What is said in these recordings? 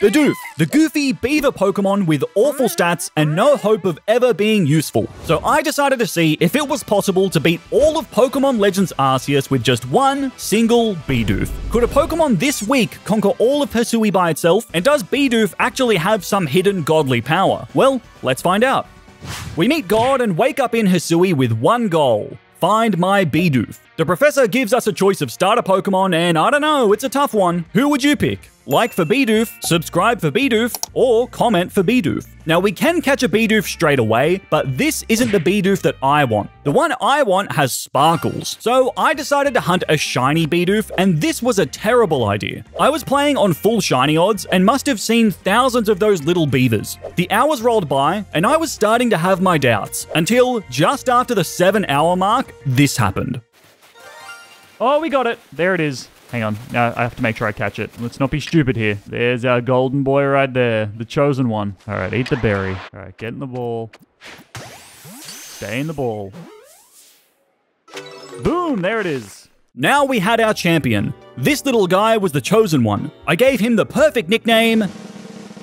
Bidoof, the goofy beaver Pokemon with awful stats and no hope of ever being useful. So I decided to see if it was possible to beat all of Pokemon Legends Arceus with just one single Bidoof. Could a Pokemon this week conquer all of Hisui by itself? And does Bidoof actually have some hidden godly power? Well, let's find out. We meet God and wake up in Hisui with one goal: find my Bidoof. The professor gives us a choice of starter Pokemon and I don't know, it's a tough one. Who would you pick? Like for Bidoof, subscribe for Bidoof, or comment for Bidoof. Now we can catch a Bidoof straight away, but this isn't the Bidoof that I want. The one I want has sparkles. So I decided to hunt a shiny Bidoof, and this was a terrible idea. I was playing on full shiny odds and must have seen thousands of those little beavers. The hours rolled by and I was starting to have my doubts until just after the 7-hour mark, this happened. Oh, we got it. There it is. Hang on, now I have to make sure I catch it. Let's not be stupid here. There's our golden boy right there, the chosen one. All right, eat the berry. All right, get in the ball. Stay in the ball. Boom, there it is. Now we had our champion. This little guy was the chosen one. I gave him the perfect nickname,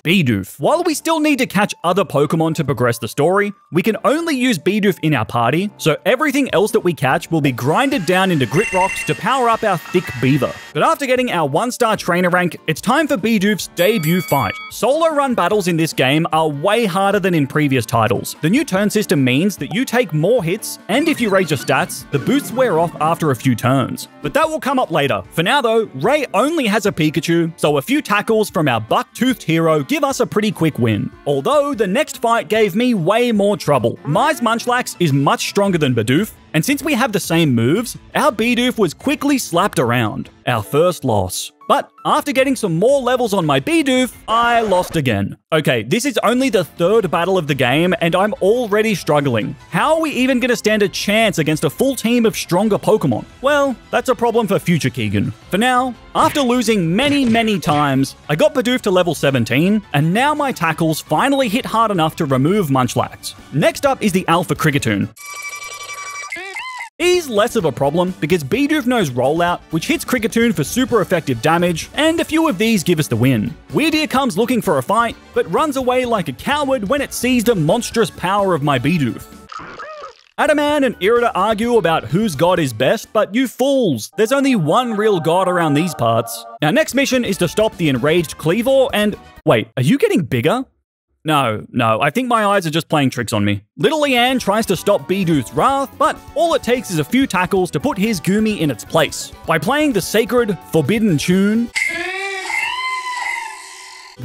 Bidoof. While we still need to catch other Pokemon to progress the story, we can only use Bidoof in our party, so everything else that we catch will be grinded down into grit rocks to power up our thick beaver. But after getting our 1-star trainer rank, it's time for Bidoof's debut fight. Solo run battles in this game are way harder than in previous titles. The new turn system means that you take more hits, and if you raise your stats, the boosts wear off after a few turns. But that will come up later. For now though, Ray only has a Pikachu, so a few tackles from our buck-toothed hero give us a pretty quick win. Although the next fight gave me way more trouble. My Munchlax is much stronger than Bidoof, and since we have the same moves, our Bidoof was quickly slapped around. Our first loss. But after getting some more levels on my Bidoof, I lost again. Okay, this is only the third battle of the game and I'm already struggling. How are we even gonna stand a chance against a full team of stronger Pokemon? Well, that's a problem for future Keegan. For now, after losing many times, I got Bidoof to level 17 and now my tackles finally hit hard enough to remove Munchlax. Next up is the Alpha Kricketune. He's less of a problem because Bidoof knows Rollout, which hits Kricketune for super effective damage, and a few of these give us the win. Wyrdeer comes looking for a fight, but runs away like a coward when it sees the monstrous power of my Bidoof. Adaman and Irida argue about whose god is best, but you fools, there's only one real god around these parts. Our next mission is to stop the enraged Kleavor and... Wait, are you getting bigger? No, I think my eyes are just playing tricks on me. Little Leanne tries to stop Bidoof's wrath, but all it takes is a few tackles to put his Goomy in its place. By playing the sacred, forbidden tune,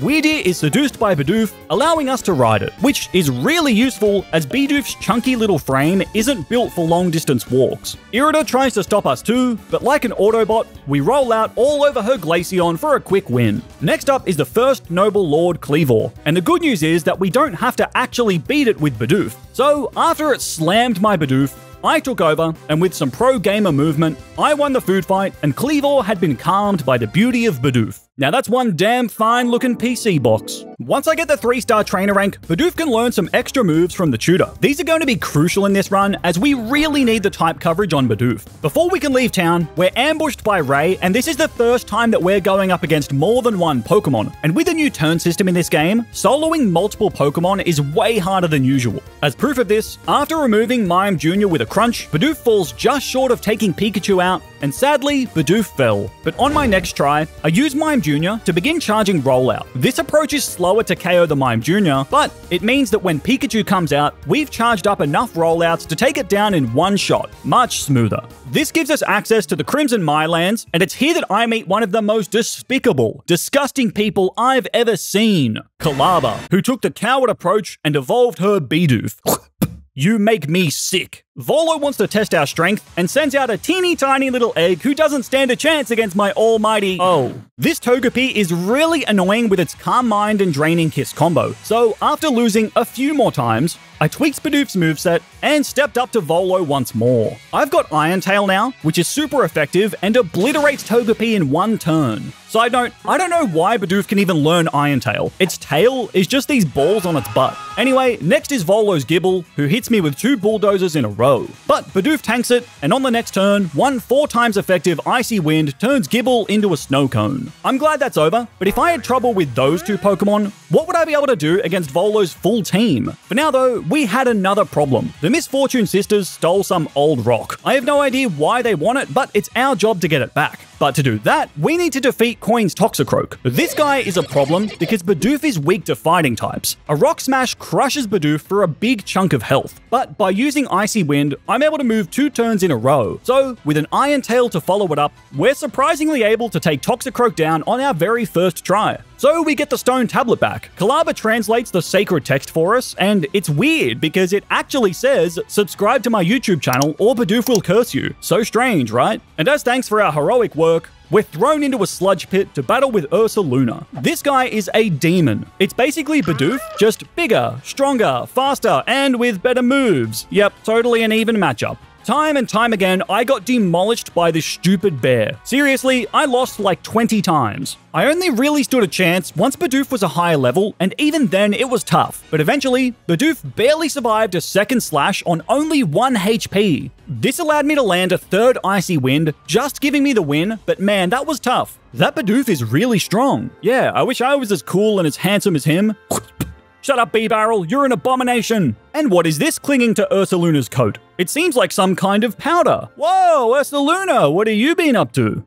Wyrdeer is seduced by Bidoof, allowing us to ride it, which is really useful as Bidoof's chunky little frame isn't built for long distance walks. Irida tries to stop us too, but like an Autobot, we roll out all over her Glaceon for a quick win. Next up is the first Noble Lord Kleavor, and the good news is that we don't have to actually beat it with Bidoof. So after it slammed my Bidoof, I took over, and with some pro-gamer movement, I won the food fight, and Kleavor had been calmed by the beauty of Bidoof. Now that's one damn fine looking PC box. Once I get the 3-star trainer rank, Bidoof can learn some extra moves from the tutor. These are going to be crucial in this run, as we really need the type coverage on Bidoof. Before we can leave town, we're ambushed by Ray, and this is the first time that we're going up against more than one Pokemon. And with the new turn system in this game, soloing multiple Pokemon is way harder than usual. As proof of this, after removing Mime Jr. with a crunch, Bidoof falls just short of taking Pikachu out, and sadly, Bidoof fell. But on my next try, I use Mime Jr. to begin charging Rollout. This approach is slower to KO the Mime Jr., but it means that when Pikachu comes out, we've charged up enough Rollouts to take it down in one shot, much smoother. This gives us access to the Crimson Mylands, and it's here that I meet one of the most despicable, disgusting people I've ever seen, Kalaba, who took the coward approach and evolved her Bidoof. You make me sick. Volo wants to test our strength and sends out a teeny tiny little egg who doesn't stand a chance against my almighty... Oh. This Togepi is really annoying with its Calm Mind and Draining Kiss combo. So after losing a few more times, I tweaked Bidoof's moveset and stepped up to Volo once more. I've got Iron Tail now, which is super effective and obliterates Togepi in one turn. Side note, I don't know why Bidoof can even learn Iron Tail. Its tail is just these balls on its butt. Anyway, next is Volo's Gible, who hits me with 2 bulldozers in a row. row. But Bidoof tanks it, and on the next turn, one 4 times effective Icy Wind turns Gible into a snow cone. I'm glad that's over, but if I had trouble with those two Pokemon, what would I be able to do against Volo's full team? For now though, we had another problem. The Misfortune Sisters stole some old rock. I have no idea why they want it, but it's our job to get it back. But to do that, we need to defeat Coin's Toxicroak. This guy is a problem because Bidoof is weak to fighting types. A Rock Smash crushes Bidoof for a big chunk of health, but by using Icy Wind, I'm able to move 2 turns in a row. So, with an Iron Tail to follow it up, we're surprisingly able to take Toxicroak down on our very first try. So we get the stone tablet back. Kalaba translates the sacred text for us, and it's weird because it actually says, subscribe to my YouTube channel or Bidoof will curse you. So strange, right? And as thanks for our heroic work, we're thrown into a sludge pit to battle with Ursaluna. This guy is a demon. It's basically Bidoof, just bigger, stronger, faster, and with better moves. Yep, totally an even matchup. Time and time again, I got demolished by this stupid bear. Seriously, I lost like 20 times. I only really stood a chance once Bidoof was a higher level, and even then it was tough. But eventually, Bidoof barely survived a second slash on only 1 HP. This allowed me to land a third Icy Wind, just giving me the win, but man, that was tough. That Bidoof is really strong. Yeah, I wish I was as cool and as handsome as him. Shut up, B-Barrel, you're an abomination! And what is this clinging to Ursaluna's coat? It seems like some kind of powder. Whoa, Ursaluna, what have you been up to?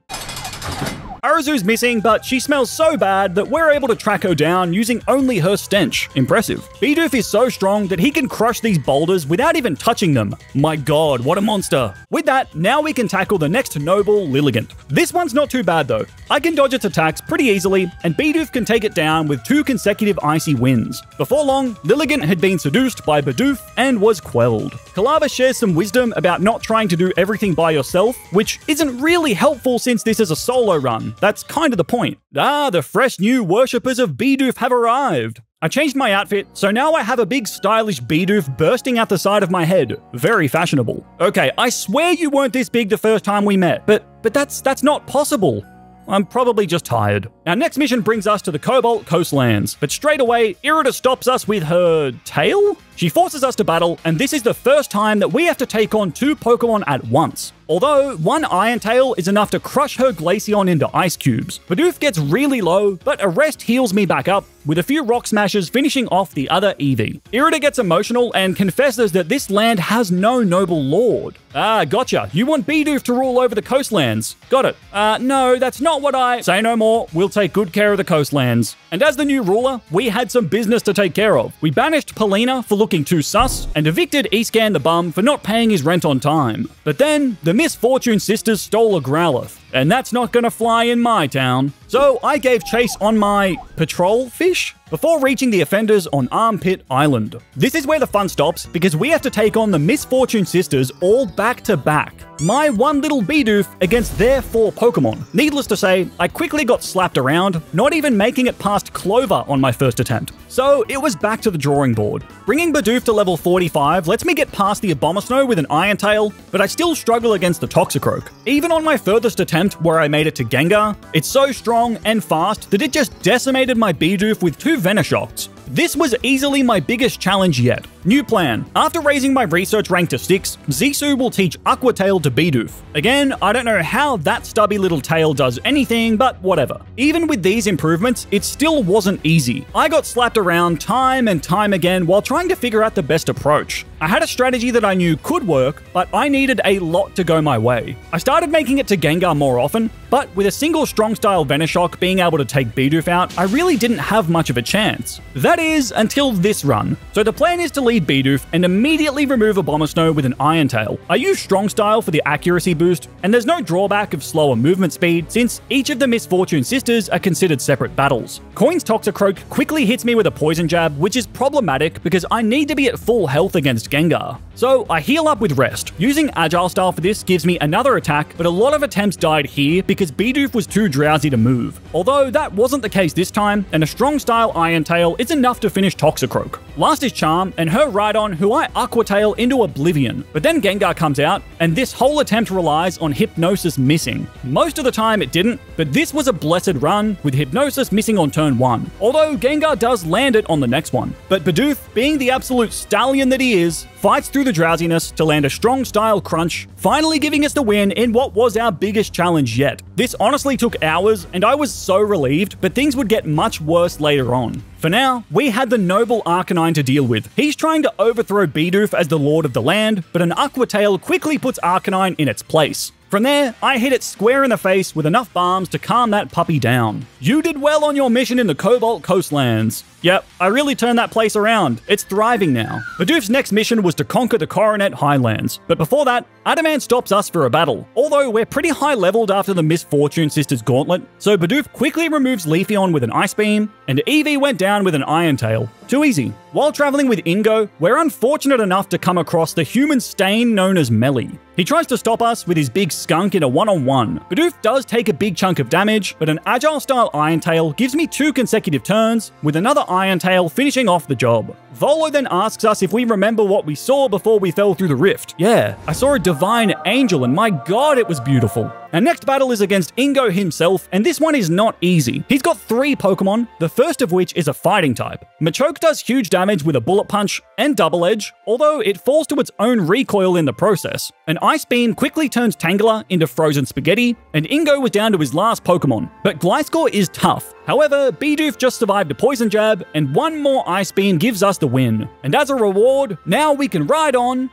Arazu's missing, but she smells so bad that we're able to track her down using only her stench. Impressive. Bidoof is so strong that he can crush these boulders without even touching them. My god, what a monster. With that, now we can tackle the next noble, Lilligant. This one's not too bad though. I can dodge its attacks pretty easily, and Bidoof can take it down with 2 consecutive Icy Winds. Before long, Lilligant had been seduced by Bidoof and was quelled. Kalaba shares some wisdom about not trying to do everything by yourself, which isn't really helpful since this is a solo run. That's kind of the point. Ah, the fresh new worshippers of Bidoof have arrived. I changed my outfit, so now I have a big stylish Bidoof bursting out the side of my head. Very fashionable. Okay, I swear you weren't this big the first time we met, but that's not possible. I'm probably just tired. Our next mission brings us to the Cobalt Coastlands, but straight away, Irida stops us with her tail? She forces us to battle, and this is the first time that we have to take on 2 Pokemon at once. Although, one Iron Tail is enough to crush her Glaceon into ice cubes. Bidoof gets really low, but Arrest heals me back up, with a few Rock Smashes finishing off the other Eevee. Irida gets emotional and confesses that this land has no noble lord. Ah, gotcha. You want Bidoof to rule over the coastlands. Got it. No, that's not what I... Say no more. We'll take good care of the coastlands. And as the new ruler, we had some business to take care of. We banished Palina for looking too sus, and evicted Escan the bum for not paying his rent on time. But then, the Misfortune Sisters stole a Growlithe, and that's not gonna fly in my town. So I gave chase on my patrol fish before reaching the offenders on Armpit Island. This is where the fun stops because we have to take on the Misfortune Sisters all back to back. My one little Bidoof against their 4 Pokemon. Needless to say, I quickly got slapped around, not even making it past Clover on my first attempt. So it was back to the drawing board. Bringing Bidoof to level 45 lets me get past the Abomasnow with an Iron Tail, but I still struggle against the Toxicroak. Even on my furthest attempt where I made it to Gengar, it's so strong and fast that it just decimated my Bidoof with 2 Venishocks. This was easily my biggest challenge yet. New plan. After raising my research rank to 6, Zixu will teach Aqua Tail to Bidoof. Again, I don't know how that stubby little tail does anything, but whatever. Even with these improvements, it still wasn't easy. I got slapped around time and time again while trying to figure out the best approach. I had a strategy that I knew could work, but I needed a lot to go my way. I started making it to Gengar more often, but with a single strong style Venishock being able to take Bidoof out, I really didn't have much of a chance. That is, until this run. So the plan is to lead Bidoof and immediately remove Abomasnow with an Iron Tail. I use Strong Style for the accuracy boost, and there's no drawback of slower movement speed since each of the Misfortune Sisters are considered separate battles. Coin's Toxicroak quickly hits me with a Poison Jab, which is problematic because I need to be at full health against Gengar. So I heal up with Rest. Using Agile Style for this gives me another attack, but a lot of attempts died here because Bidoof was too drowsy to move. Although that wasn't the case this time, and a Strong Style Iron Tail is enough to finish Toxicroak. lost his charm, and her Rhydon, who I Aqua Tail into oblivion. But then Gengar comes out, and this whole attempt relies on Hypnosis missing. Most of the time it didn't, but this was a blessed run, with Hypnosis missing on turn 1, although Gengar does land it on the next one. But Bidoof, being the absolute stallion that he is, fights through the drowsiness to land a strong style crunch, finally giving us the win in what was our biggest challenge yet. This honestly took hours, and I was so relieved, but things would get much worse later on. For now, we had the noble Arcanine to deal with. He's trying to overthrow Bidoof as the lord of the land, but an Aqua Tail quickly puts Arcanine in its place. From there, I hit it square in the face with enough bombs to calm that puppy down. You did well on your mission in the Cobalt Coastlands. Yep, I really turned that place around. It's thriving now. Bidoof's next mission was to conquer the Coronet Highlands, but before that, Adamant stops us for a battle. Although we're pretty high leveled after the Misfortune Sisters Gauntlet, so Bidoof quickly removes Leafeon with an Ice Beam, and Eevee went down with an Iron Tail. Too easy. While traveling with Ingo, we're unfortunate enough to come across the human stain known as Melee. He tries to stop us with his big skunk in a one-on-one. Bidoof does take a big chunk of damage, but an agile-style Iron Tail gives me 2 consecutive turns, with another Iron Tail finishing off the job. Volo then asks us if we remember what we saw before we fell through the rift. Yeah, I saw a divine angel, and my god, it was beautiful. Our next battle is against Ingo himself, and this one is not easy. He's got 3 Pokemon, the first of which is a fighting type. Machoke does huge damage with a Bullet Punch and Double Edge, although it falls to its own recoil in the process. An Ice Beam quickly turns Tangela into Frozen Spaghetti, and Ingo was down to his last Pokemon. But Gliscor is tough. However, Bidoof just survived a Poison Jab, and one more Ice Beam gives us the win. And as a reward, now we can ride on...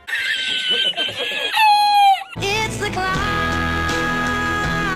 It's the cloud!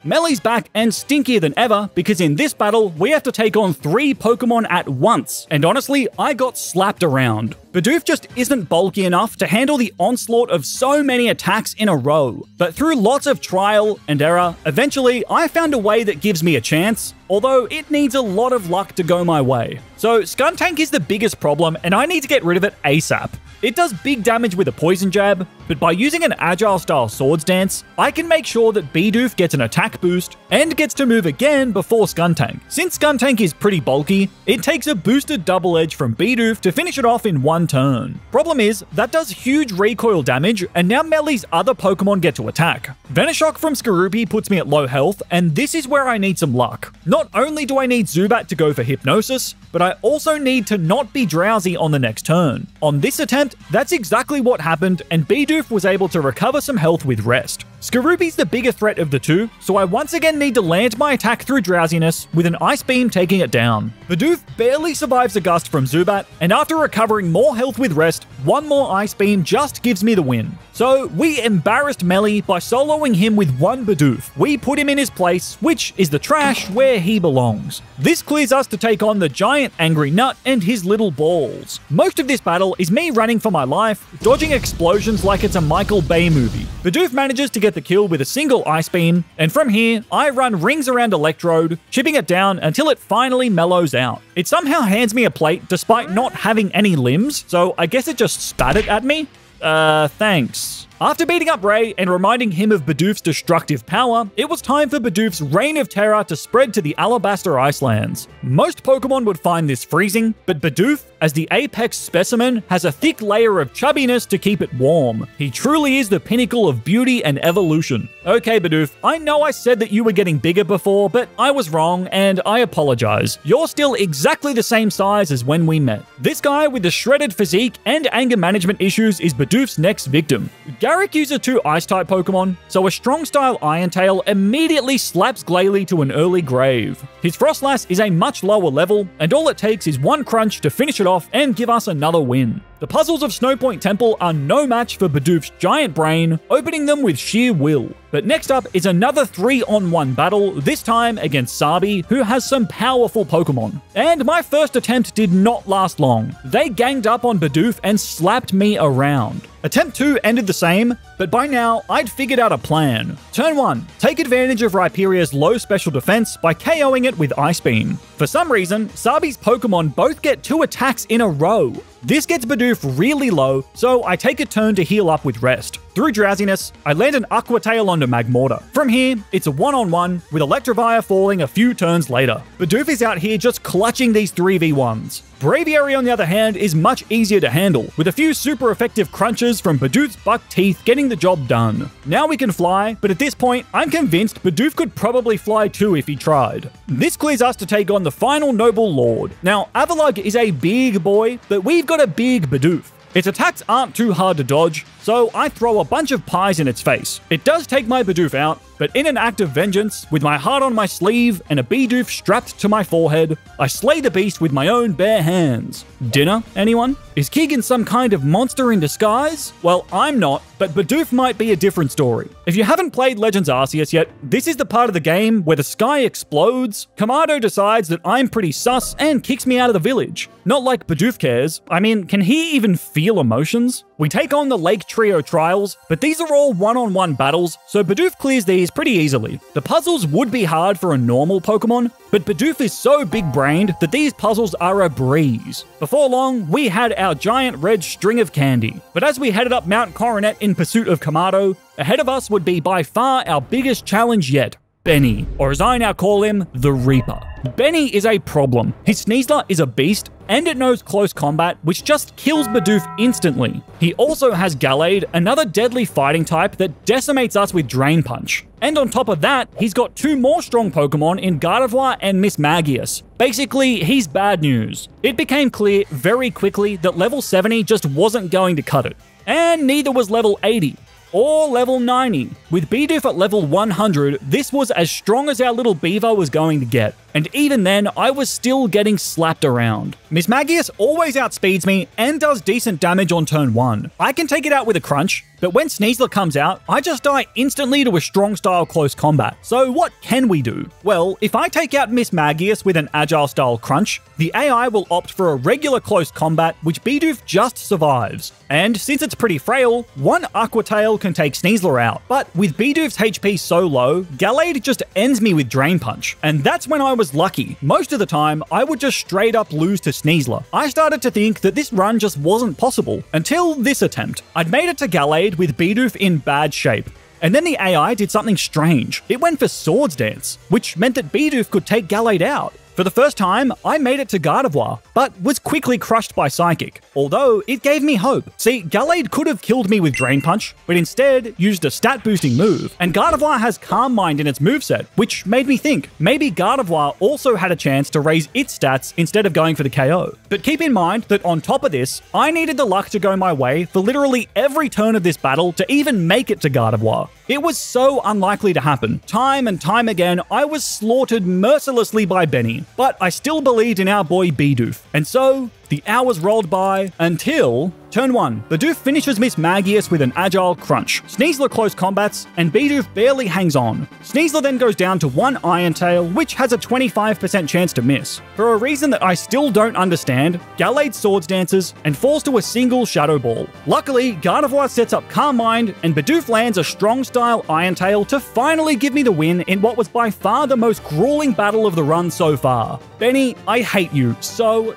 Melee's back and stinkier than ever, because in this battle, we have to take on 3 Pokemon at once, and honestly, I got slapped around. Bidoof just isn't bulky enough to handle the onslaught of so many attacks in a row, but through lots of trial and error, eventually I found a way that gives me a chance, although it needs a lot of luck to go my way. So Skuntank is the biggest problem, and I need to get rid of it ASAP. It does big damage with a Poison Jab, but by using an agile-style Swords Dance, I can make sure that Bidoof gets an attack boost and gets to move again before Skuntank. Since Skuntank is pretty bulky, it takes a boosted Double Edge from Bidoof to finish it off in one turn. Problem is, that does huge recoil damage, and now Melee's other Pokemon get to attack. Venishock from Skorupi puts me at low health, and this is where I need some luck. Not only do I need Zubat to go for Hypnosis, but I also need to not be drowsy on the next turn. On this attempt, that's exactly what happened, and Bidoof was able to recover some health with rest. Skorupi's the bigger threat of the two, so I once again need to land my attack through drowsiness, with an Ice Beam taking it down. Bidoof barely survives a gust from Zubat, and after recovering more health with rest, one more Ice Beam just gives me the win. So we embarrassed Melee by soloing him with one Bidoof. We put him in his place, which is the trash where he belongs. This clears us to take on the giant angry nut and his little balls. Most of this battle is me running for my life, dodging explosions like it's a Michael Bay movie. Bidoof manages to get the kill with a single Ice Beam, and from here, I run rings around Electrode, chipping it down until it finally mellows out. It somehow hands me a plate despite not having any limbs, so I guess it just spat it at me? Thanks. After beating up Ray and reminding him of Bidoof's destructive power, it was time for Bidoof's Reign of Terror to spread to the Alabaster Icelands. Most Pokemon would find this freezing, but Bidoof, as the apex specimen, has a thick layer of chubbiness to keep it warm. He truly is the pinnacle of beauty and evolution. Okay, Bidoof, I know I said that you were getting bigger before, but I was wrong, and I apologize. You're still exactly the same size as when we met. This guy with the shredded physique and anger management issues is Bidoof's next victim. Garrick uses 2 Ice-type Pokemon, so a strong-style Iron Tail immediately slaps Glalie to an early grave. His Frostlass is a much lower level, and all it takes is one crunch to finish it off and give us another win. The puzzles of Snowpoint Temple are no match for Bidoof's giant brain, opening them with sheer will. But next up is another 3-on-1 battle, this time against Sabi, who has some powerful Pokemon. And my first attempt did not last long. They ganged up on Bidoof and slapped me around. Attempt 2 ended the same, but by now, I'd figured out a plan. Turn 1, take advantage of Rhyperior's low special defense by KOing it with Ice Beam. For some reason, Sabi's Pokemon both get 2 attacks in a row. This gets Bidoof really low, so I take a turn to heal up with rest. Through Drowsiness, I land an Aqua Tail onto Magmortar. From here, it's a one-on-one, with Electivire falling a few turns later. Bidoof is out here just clutching these 3v1s. Braviary, on the other hand, is much easier to handle, with a few super effective crunches from Bidoof's buck teeth getting the job done. Now we can fly, but at this point, I'm convinced Bidoof could probably fly too if he tried. This clears us to take on the final Noble Lord. Now, Avalug is a big boy, but we've got a big Bidoof. Its attacks aren't too hard to dodge, so I throw a bunch of pies in its face. It does take my Bidoof out, but in an act of vengeance, with my heart on my sleeve and a Bidoof strapped to my forehead, I slay the beast with my own bare hands. Dinner, anyone? Is Keegan some kind of monster in disguise? Well, I'm not, but Bidoof might be a different story. If you haven't played Legends Arceus yet, this is the part of the game where the sky explodes, Kamado decides that I'm pretty sus and kicks me out of the village. Not like Bidoof cares. I mean, can he even feel emotions? We take on the Lake Trio Trials, but these are all one-on-one battles, so Bidoof clears these pretty easily. The puzzles would be hard for a normal Pokemon, but Bidoof is so big-brained that these puzzles are a breeze. Before long, we had our giant red string of candy. But as we headed up Mount Coronet in pursuit of Kamado, ahead of us would be by far our biggest challenge yet, Beni, or as I now call him, the Reaper. Beni is a problem. His Sneasler is a beast, and it knows close combat, which just kills Bidoof instantly. He also has Gallade, another deadly fighting type that decimates us with Drain Punch. And on top of that, he's got two more strong Pokemon in Gardevoir and Mismagius. Basically, he's bad news. It became clear very quickly that level 70 just wasn't going to cut it. And neither was level 80. Or level 90. With Bidoof at level 100, this was as strong as our little beaver was going to get. And even then, I was still getting slapped around. Mismagius always outspeeds me and does decent damage on turn 1. I can take it out with a crunch, but when Sneasler comes out, I just die instantly to a strong style close combat. So what can we do? Well, if I take out Mismagius with an agile style crunch, the AI will opt for a regular close combat, which Bidoof just survives. And since it's pretty frail, one Aqua Tail can take Sneasler out. But with Bidoof's HP so low, Gallade just ends me with Drain Punch. And that's when I was lucky. Most of the time, I would just straight up lose to Sneasler. I started to think that this run just wasn't possible, until this attempt. I'd made it to Gallade with Bidoof in bad shape. And then the AI did something strange. It went for Swords Dance, which meant that Bidoof could take Gallade out. For the first time, I made it to Gardevoir, but was quickly crushed by Psychic, although it gave me hope. See, Gallade could have killed me with Drain Punch, but instead used a stat-boosting move, and Gardevoir has Calm Mind in its moveset, which made me think maybe Gardevoir also had a chance to raise its stats instead of going for the KO. But keep in mind that on top of this, I needed the luck to go my way for literally every turn of this battle to even make it to Gardevoir. It was so unlikely to happen. Time and time again, I was slaughtered mercilessly by Beni, but I still believed in our boy Bidoof. And so, the hours rolled by until turn 1. Bidoof finishes Mismagius with an agile crunch. Sneasler close combats, and Bidoof barely hangs on. Sneasler then goes down to one Iron Tail, which has a 25% chance to miss. For a reason that I still don't understand, Gallade Swords Dances and falls to a single Shadow Ball. Luckily, Gardevoir sets up Calm Mind, and Bidoof lands a strong style Iron Tail to finally give me the win in what was by far the most grueling battle of the run so far. Beni, I hate you so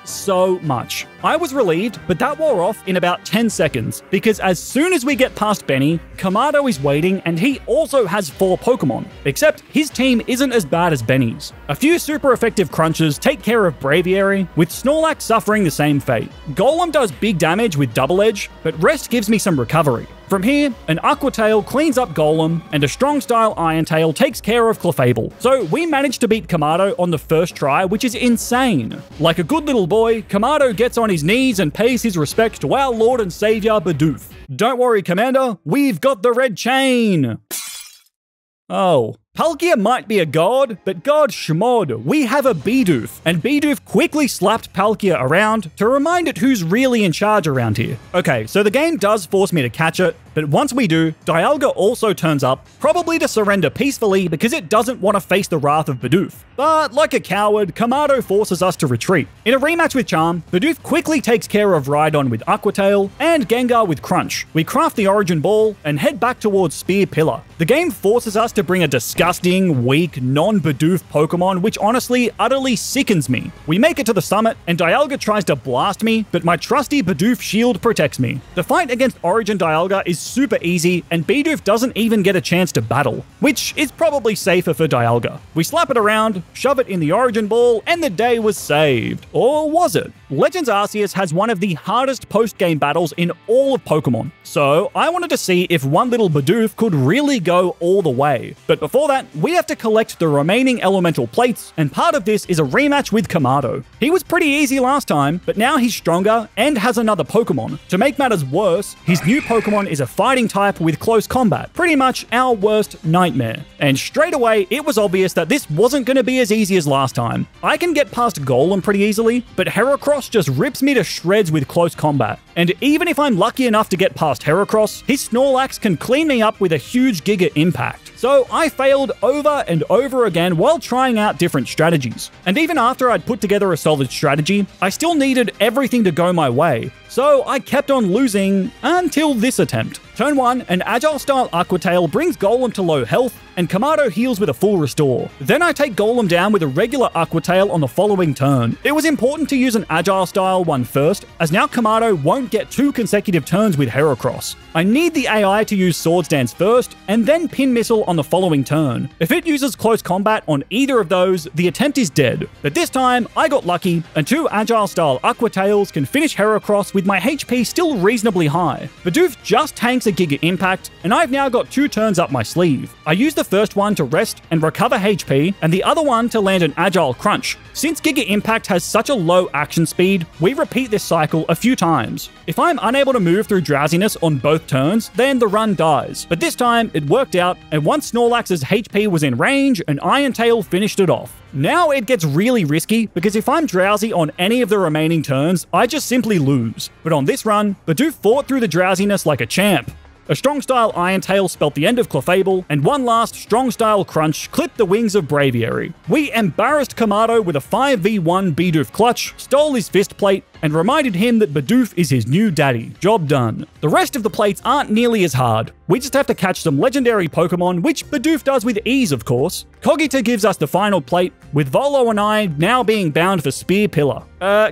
much. I was relieved, but that wore off in about 10 seconds, because as soon as we get past Beni, Kamado is waiting, and he also has 4 Pokemon, except his team isn't as bad as Beni's. A few super effective crunches take care of Braviary, with Snorlax suffering the same fate. Golem does big damage with Double Edge, but Rest gives me some recovery. From here, an Aqua Tail cleans up Golem, and a strong style Iron Tail takes care of Clefable. So we managed to beat Kamado on the first try, which is insane. Like a good little boy, Kamado gets on his knees and pays his respects to our Lord and Savior Bidoof. Don't worry, Commander, we've got the red chain. Oh. Palkia might be a god, but god shmod, we have a Bidoof, and Bidoof quickly slapped Palkia around to remind it who's really in charge around here. Okay, so the game does force me to catch it, but once we do, Dialga also turns up, probably to surrender peacefully because it doesn't want to face the wrath of Bidoof. But like a coward, Kamado forces us to retreat. In a rematch with Charm, Bidoof quickly takes care of Rhydon with Aqua Tail, and Gengar with Crunch. We craft the Origin Ball and head back towards Spear Pillar. The game forces us to bring a disgusting, weak, non-Bidoof Pokemon, which honestly utterly sickens me. We make it to the summit, and Dialga tries to blast me, but my trusty Bidoof shield protects me. The fight against Origin Dialga is super easy, and Bidoof doesn't even get a chance to battle, which is probably safer for Dialga. We slap it around, shove it in the Origin Ball, and the day was saved. Or was it? Legends Arceus has one of the hardest post-game battles in all of Pokemon, so I wanted to see if one little Bidoof could really go all the way. But before that, we have to collect the remaining elemental plates, and part of this is a rematch with Kamado. He was pretty easy last time, but now he's stronger and has another Pokemon. To make matters worse, his new Pokemon is a fighting type with close combat, pretty much our worst nightmare. And straight away, it was obvious that this wasn't going to be as easy as last time. I can get past Golem pretty easily, but Heracross just rips me to shreds with close combat. And even if I'm lucky enough to get past Heracross, his Snorlax can clean me up with a huge Giga Impact. So I failed over and over again while trying out different strategies. And even after I'd put together a solid strategy, I still needed everything to go my way. So I kept on losing until this attempt. Turn 1, an Agile-style Aquatail brings Golem to low health, and Kamado heals with a full restore. Then I take Golem down with a regular Aquatail on the following turn. It was important to use an Agile-style one first, as now Kamado won't get 2 consecutive turns with Heracross. I need the AI to use Swords Dance first, and then Pin Missile on the following turn. If it uses close combat on either of those, the attempt is dead. But this time, I got lucky, and 2 Agile-style Aquatails can finish Heracross with my HP still reasonably high. Bidoof just tanks a Giga Impact, and I've now got 2 turns up my sleeve. I used the first one to rest and recover HP, and the other one to land an Agile Crunch. Since Giga Impact has such a low action speed, we repeat this cycle a few times. If I'm unable to move through drowsiness on both turns, then the run dies. But this time, it worked out, and once Snorlax's HP was in range, an Iron Tail finished it off. Now it gets really risky, because if I'm drowsy on any of the remaining turns, I just simply lose. But on this run, Bidoof fought through the drowsiness like a champ. A strong-style Iron Tail spelt the end of Clefable, and one last strong-style Crunch clipped the wings of Braviary. We embarrassed Kamado with a 5v1 Bidoof clutch, stole his fist plate, and reminded him that Bidoof is his new daddy. Job done. The rest of the plates aren't nearly as hard. We just have to catch some legendary Pokemon, which Bidoof does with ease, of course. Cogita gives us the final plate, with Volo and I now being bound for Spear Pillar.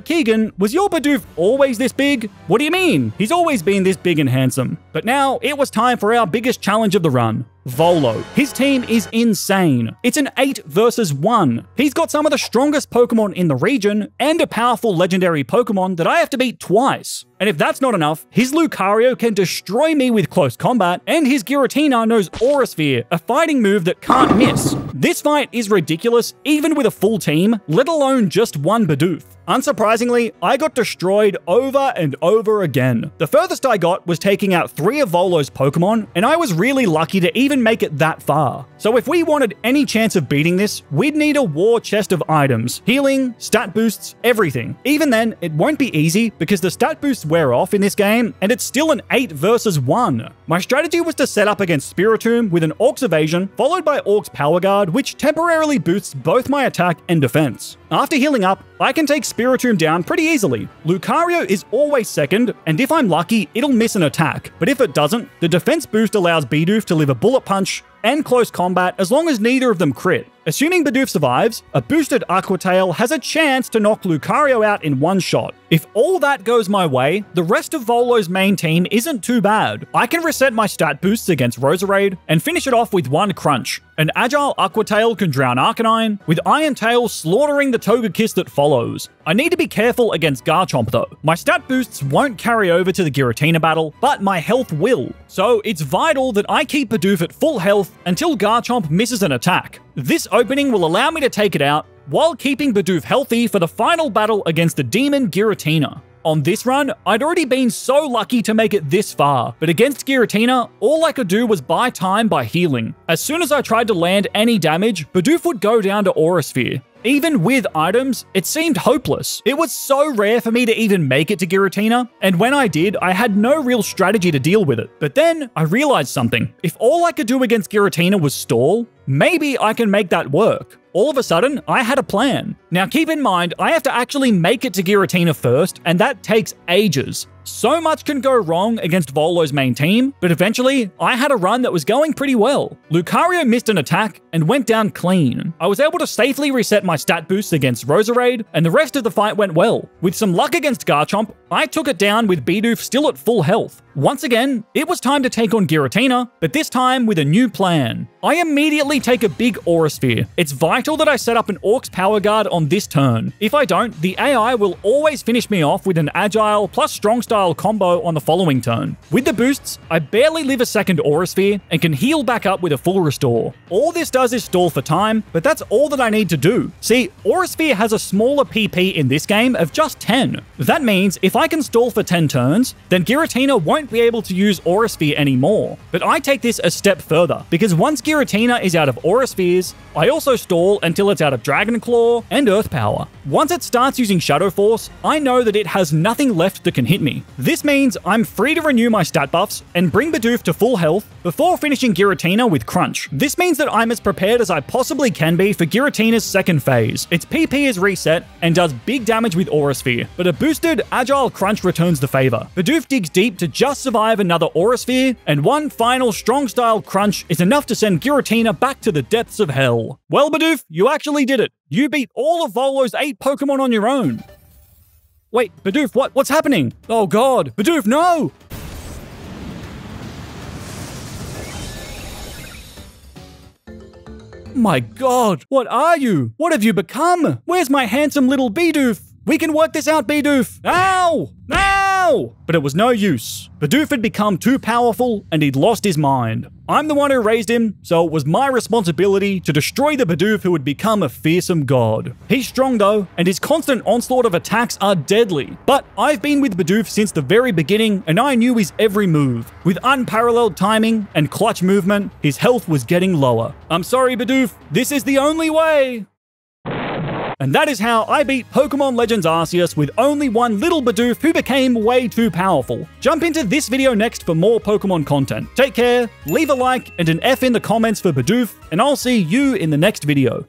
Keegan, was your Bidoof always this big? What do you mean? He's always been this big and handsome. But now, it was time for our biggest challenge of the run. Volo. His team is insane. It's an 8 versus 1. He's got some of the strongest Pokemon in the region and a powerful legendary Pokemon that I have to beat twice. And if that's not enough, his Lucario can destroy me with close combat, and his Giratina knows Aura Sphere, a fighting move that can't miss. This fight is ridiculous, even with a full team, let alone just one Bidoof. Unsurprisingly, I got destroyed over and over again. The furthest I got was taking out 3 of Volo's Pokemon, and I was really lucky to even make it that far. So if we wanted any chance of beating this, we'd need a war chest of items, healing, stat boosts, everything. Even then, it won't be easy because the stat boosts wear off in this game, and it's still an 8 versus 1. My strategy was to set up against Spiritomb with an Orc's Evasion, followed by Orc's Power Guard, which temporarily boosts both my attack and defense. After healing up, I can take Spiritomb down pretty easily. Lucario is always second, and if I'm lucky, it'll miss an attack. But if it doesn't, the defense boost allows Bidoof to live a bullet punch and close combat as long as neither of them crit. Assuming Bidoof survives, a boosted Aquatail has a chance to knock Lucario out in one shot. If all that goes my way, the rest of Volo's main team isn't too bad. I can reset my stat boosts against Roserade and finish it off with one Crunch. An Agile Aquatail can drown Arcanine, with Iron Tail slaughtering the Togekiss that follows. I need to be careful against Garchomp though. My stat boosts won't carry over to the Giratina battle, but my health will. So it's vital that I keep Bidoof at full health until Garchomp misses an attack. This opening will allow me to take it out, while keeping Bidoof healthy for the final battle against the demon Giratina. On this run, I'd already been so lucky to make it this far, but against Giratina, all I could do was buy time by healing. As soon as I tried to land any damage, Bidoof would go down to Aura Sphere. Even with items, it seemed hopeless. It was so rare for me to even make it to Giratina, and when I did, I had no real strategy to deal with it. But then, I realized something. If all I could do against Giratina was stall, maybe I can make that work. All of a sudden, I had a plan. Now keep in mind, I have to actually make it to Giratina first, and that takes ages. So much can go wrong against Volo's main team, but eventually, I had a run that was going pretty well. Lucario missed an attack and went down clean. I was able to safely reset my stat boosts against Roserade, and the rest of the fight went well. With some luck against Garchomp, I took it down with Bidoof still at full health. Once again, it was time to take on Giratina, but this time with a new plan. I immediately take a big Aura Sphere. It's vital that I set up an Orc's Power Guard on this turn. If I don't, the AI will always finish me off with an Agile plus Strong Style combo on the following turn. With the boosts, I barely live a second Aura Sphere and can heal back up with a full restore. All this does is stall for time, but that's all that I need to do. See, Aura Sphere has a smaller PP in this game of just 10. That means if I can stall for 10 turns, then Giratina won't be able to use Aura Sphere anymore. But I take this a step further, because once Giratina is out of Aura Spheres, I also stall until it's out of Dragon Claw and Earth Power. Once it starts using Shadow Force, I know that it has nothing left that can hit me. This means I'm free to renew my stat buffs and bring Bidoof to full health before finishing Giratina with Crunch. This means that I'm as prepared as I possibly can be for Giratina's second phase. Its PP is reset and does big damage with Aura Sphere, but a boosted, agile Crunch returns the favor. Bidoof digs deep to just survive another Aura Sphere, and one final Strong Style Crunch is enough to send Giratina back to the depths of hell. Well, Bidoof, you actually did it. You beat all of Volo's 8 Pokemon on your own. Wait, Bidoof, what's happening? Oh god, Bidoof, no! My god, what are you? What have you become? Where's my handsome little Bidoof? We can work this out, Bidoof! Ow! Ow! But it was no use. Bidoof had become too powerful and he'd lost his mind. I'm the one who raised him, so it was my responsibility to destroy the Bidoof who had become a fearsome god. He's strong though, and his constant onslaught of attacks are deadly. But I've been with Bidoof since the very beginning and I knew his every move. With unparalleled timing and clutch movement, his health was getting lower. I'm sorry, Bidoof, this is the only way! And that is how I beat Pokemon Legends Arceus with only one little Bidoof who became way too powerful. Jump into this video next for more Pokemon content. Take care, leave a like and an F in the comments for Bidoof, and I'll see you in the next video.